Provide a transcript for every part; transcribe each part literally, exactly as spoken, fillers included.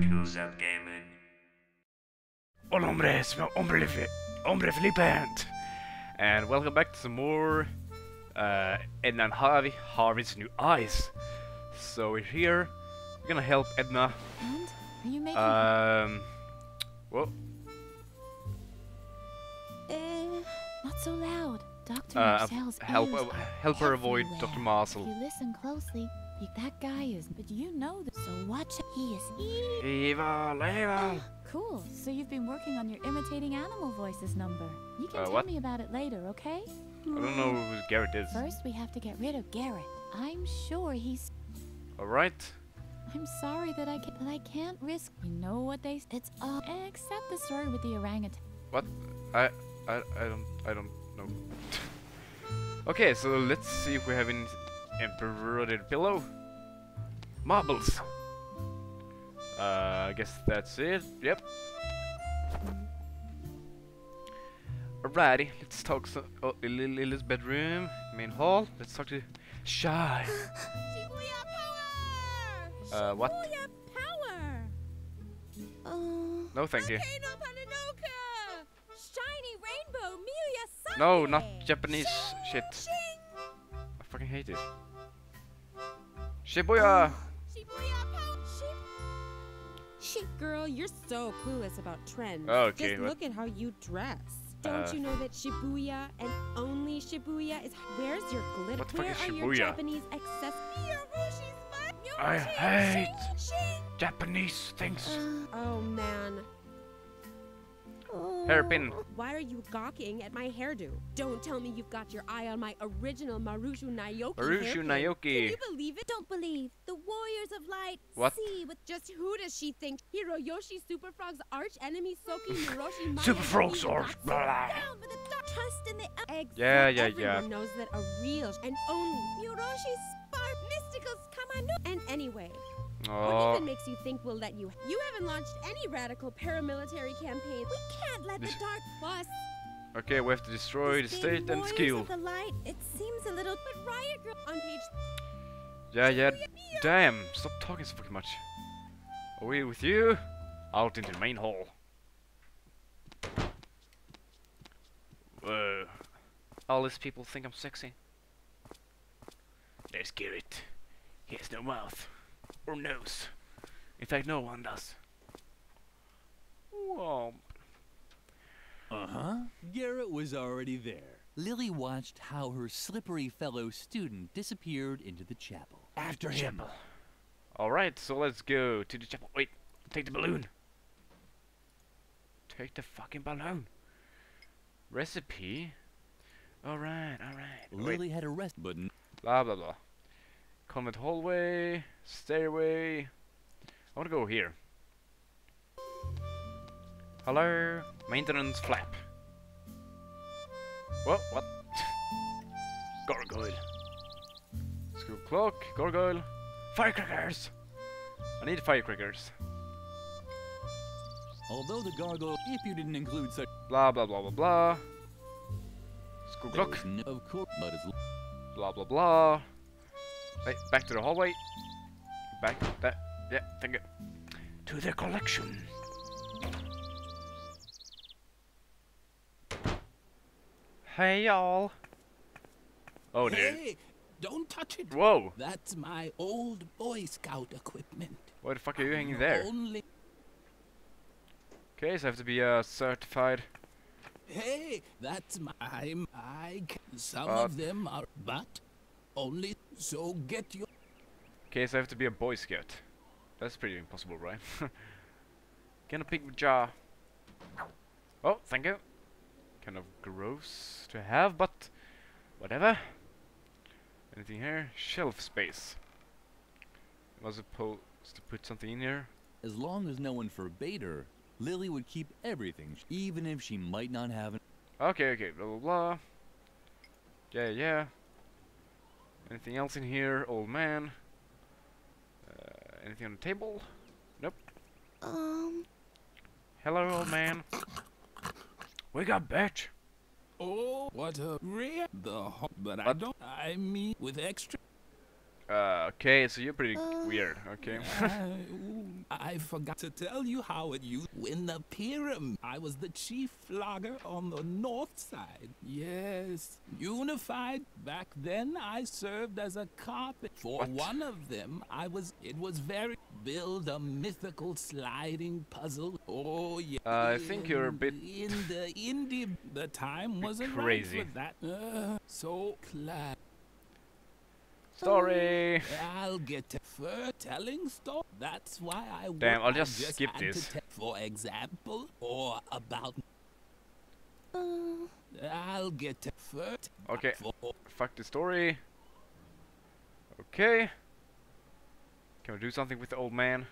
news and gaming. Hola hombres, hombre, hombre flipant! And welcome back to some more uh, Edna and Harvey, Harvey's New Eyes. So we're here, we're gonna help Edna. And? Are you making Um, well... Uh, not so loud. Doctor uh, Marcel's help, uh, help her avoid Doctor Marcel. If you listen closely, he, that guy is, but you know that, so watch it. He is evil. Evil, evil. Cool, so you've been working on your imitating animal voices number. You can uh, tell what? me about it later, okay? I don't know who Garrett is. First, we have to get rid of Garrett. I'm sure he's... Alright. I'm sorry that I can't, but I can't risk... You know what they... It's all... Except the story with the orangutan. What? I... I, I don't... I don't know. Okay, so let's see if we have any inverted pillow. Marbles! Uh, I guess that's it. Yep. Alrighty, let's talk to oh, Lilli's bedroom, main hall. Let's talk to Shy. Shibuya power! Uh, what? Shibuya power! Uh, no, thank you. Shiny rainbow, no, not Japanese Shing! Shit. Shing! I fucking hate it. Shibuya! Shibuya power! Shib Girl, you're so clueless about trends. Okay, just look at how you dress. Don't uh, you know that Shibuya and only Shibuya is... Where's your glitter? What the fuck is Shibuya? Where are your Japanese accessories? I hate Japanese things. Uh, oh, man. Hairpin. Why are you gawking at my hairdo? Don't tell me you've got your eye on my original Marushu Nayoki. Marushu Nayoki. Can you believe it? Don't believe. The Warriors of Light. What? See with just who does she think? Hiroyoshi Superfrog's arch enemy Soki Hiroshi Maya. Superfrog's arch. Blah. Trust in the eggs. Yeah, yeah, yeah. Everyone knows that a real and only Hiroshi Spark Mysticals come on. And anyway. Oh. What even makes you think we'll let you? You haven't launched any radical paramilitary campaigns. We can't let this the dark boss. Okay, we have to destroy this the state and skill. The light. It seems a little. But Riot Girl on page. Yeah, yeah. Damn! Stop talking so fucking much. Are we with you? Out into the main hall. Whoa! All these people think I'm sexy. Let's get it. He has no mouth. Or nose. In fact, no one does. Whoa. Uh-huh. Garrett was already there. Lilli watched how her slippery fellow student disappeared into the chapel. After the him. Chapel. Alright, so let's go to the chapel. Wait, take the balloon. Take the fucking balloon. Recipe? Alright, alright. Lilli had a rest button. Blah, blah, blah. Convent hallway, stairway. I want to go here. Hello, maintenance flap. Well, what? Gargoyle. School clock, gargoyle. Firecrackers! I need firecrackers. Although the gargoyle, if you didn't include such. Blah blah blah blah blah. School clock. No, of course, but it's blah blah blah. Wait, back to the hallway. Back that yeah, thank you. To the collection. Hey y'all. Oh dear. Hey, don't touch it. Whoa. That's my old Boy Scout equipment. Why the fuck are you hanging there? Only okay, so I have to be uh, certified. Hey, that's my I'm I some uh, of them are but only so get your. Okay, so I have to be a Boy Scout. That's pretty impossible, right? Can I pick the jar? Oh, thank you. Kind of gross to have, but whatever. Anything here? Shelf space. I was supposed to put something in here. As long as no one forbade her, Lilli would keep everything, even if she might not have it. Okay, okay, blah blah blah. Yeah, yeah. Anything else in here, old man? Uh, anything on the table? Nope. Um. Hello, old man. We got batch. Oh, what a rare the hot, but what? I don't. I mean, with extra. Uh, okay, so you're pretty uh, weird, okay? uh, I forgot to tell you how it used win the pyramid. I was the chief flogger on the north side. Yes, unified. Back then, I served as a carpet. For what? One of them, I was... It was very... Build a mythical sliding puzzle. Oh, yeah. Uh, I think you're a bit... In the indie... The time wasn't right for that. Uh, so glad. Story. I'll get to fur telling story. That's why I. Damn, I'll just, just skip this. For example, or about. Uh, I'll get to fur. Okay. Fuck the story. Okay. Can we do something with the old man?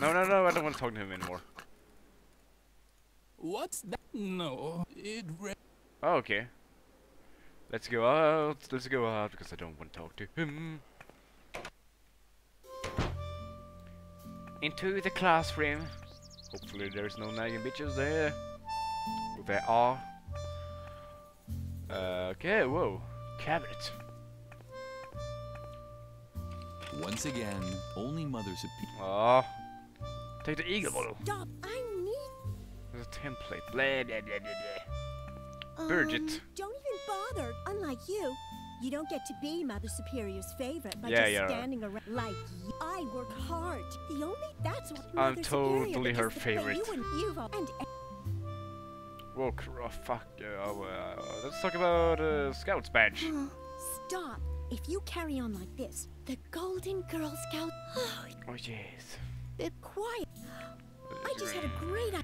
No, no, no! I don't want to talk to him anymore. What's that? No, it. Re oh, okay. Let's go out, let's go out, because I don't want to talk to him. Into the classroom. Hopefully there's no nagging bitches there. Well, there are. Uh, okay, whoa. Cabinet. Once again, only Mother Superior. Oh. Take the eagle bottle. Stop, I need... There's a template. Blah, blah, blah, blah, blah. Um, Birgit. Don't even bothered, unlike you, you don't get to be Mother Superior's favorite by yeah, just yeah. standing around like you. I work hard. The only that's what Mother I'm totally Superior her favorite. You and you and well, oh, fuck. Uh, uh, let's talk about uh, Scout's badge. Uh, stop! If you carry on like this, the Golden Girl Scout. Oh, oh yes. The quiet. I just had a great idea.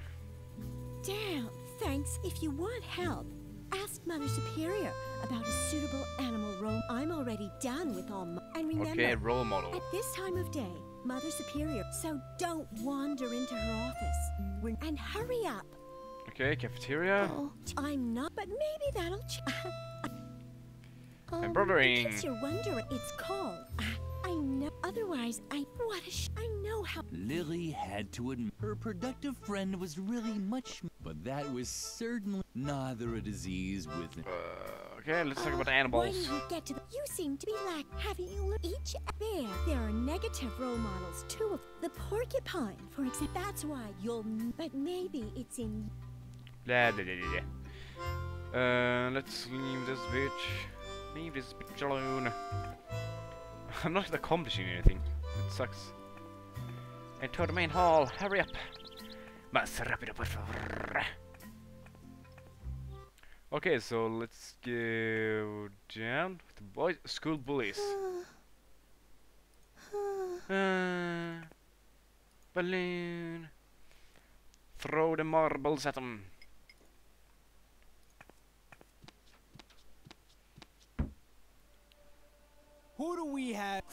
Damn. Thanks. If you want help. Ask Mother Superior about a suitable animal role. I'm already done with all my... And remember, okay, role model. At this time of day, Mother Superior, so don't wander into her office. We're, and hurry up. Okay, cafeteria. Oh, I'm not, but maybe that'll... Ch um, Embroidering. In case you're wondering, it's called. I, I know. Otherwise, I... What a sh... I know how... Lilli had to admit her productive friend was really much... But that was certainly neither a disease with it. Uh, okay, let's uh, talk about animals. Why do you get to the... You seem to be lack. Haven't you looked each bear? There are negative role models, two of the porcupine, for example. That's why you'll... But maybe it's in... Blah, blah, blah, blah. Uh, let's leave this bitch. Leave this bitch alone. I'm not accomplishing anything. It sucks. Enter the main hall. Hurry up. Okay, so let's go down with the boys. School bullies. Uh, balloon. Throw the marbles at them. Who do we have?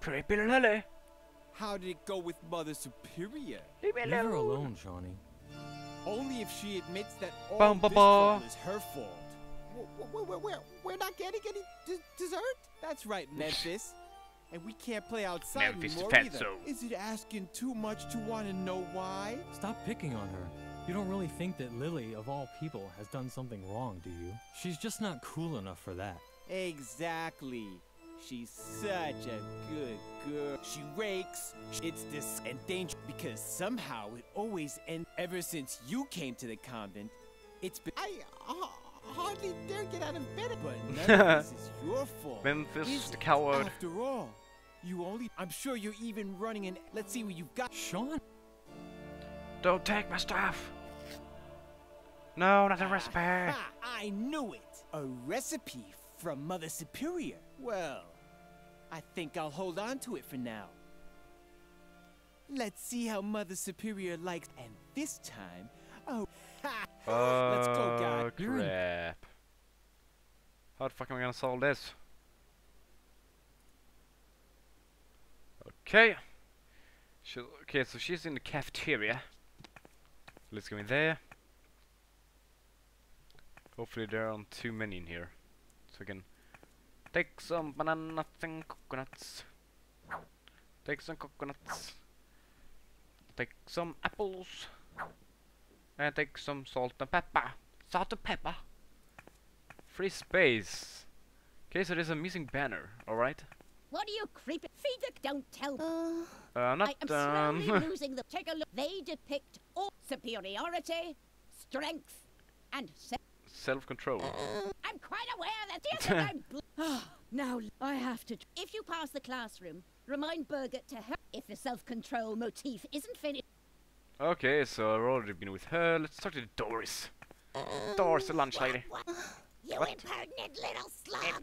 Preppy Lilli. How did it go with Mother Superior? Leave me alone, Leave her alone Shawnee. Only if she admits that all Bum, this trouble is her fault. We're, we're, we're, we're not getting any d dessert? That's right, Memphis. And we can't play outside Memphis anymore either. Is it asking too much to want to know why? Stop picking on her. You don't really think that Lilli, of all people, has done something wrong, do you? She's just not cool enough for that. Exactly. She's such a good girl. She rakes. It's this and dangerous because somehow it always ends. Ever since you came to the convent, it's been. I uh, hardly dare get out of bed, but none of this is your fault. Memphis is the coward. After all, you only. I'm sure you're even running an. Let's see what you've got, Sean. Don't take my stuff. No, not a recipe. Ah, I knew it. A recipe from Mother Superior. Well, I think I'll hold on to it for now. Let's see how Mother Superior likes, and this time, oh, ha! Uh, let's go, guys. Crap. How the fuck am I gonna solve this? Okay. She'll, okay, so she's in the cafeteria. Let's go in there. Hopefully there aren't too many in here, so we can. Take some banana and coconuts. Take some coconuts. Take some apples. And take some salt and pepper. Salt and pepper. Free space. Okay, so there's a missing banner, alright? What are you creeping? Feed it, don't tell me. Uh, uh, not, I am slowly um, losing the... Take a look. They depict all superiority, strength, and self... Self-control. Uh, I'm quite aware that... Yes, I'm oh, now, I have to... If you pass the classroom, remind Birgit to help if the self-control motif isn't finished. Okay, so I've already been with her. Let's talk to Doris. Uh, Doris, the lunch lady. What? What? You what? Impertinent little slob!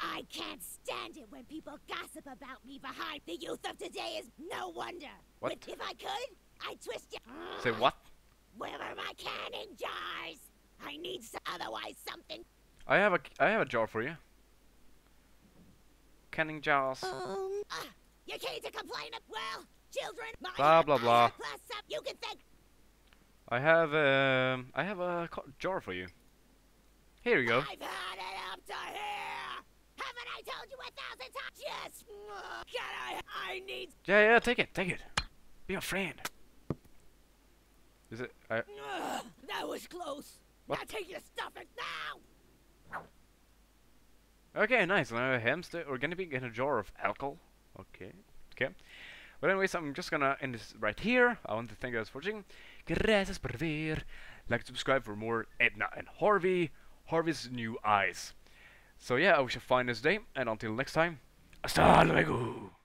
I can't stand it when people gossip about me behind the youth of today is no wonder. What? But if I could, I'd twist it. Say what? Where are my canning jars? I need some, otherwise something. I have a I have a jar for you. Canning jars. Um. Uh, you came to complain of well, children. My blah blah blah. Plus some, you can think. I have um I have a jar for you. Here we go. I've had it up to here. Haven't I told you a thousand times? Yes. God, I, I need. Yeah, yeah. Take it. Take it. Be a friend. Is it? I... Uh, that was close. What? Now take your stuff and now. Okay, nice. Now a hamster, organic pig, and a jar of alcohol. Okay. Okay. But anyways, I'm just gonna end this right here. I want to thank you guys for watching. Gracias por ver. Like and subscribe for more Edna and Harvey. Harvey's New Eyes. So yeah, I wish you a fine this day, and until next time, hasta luego!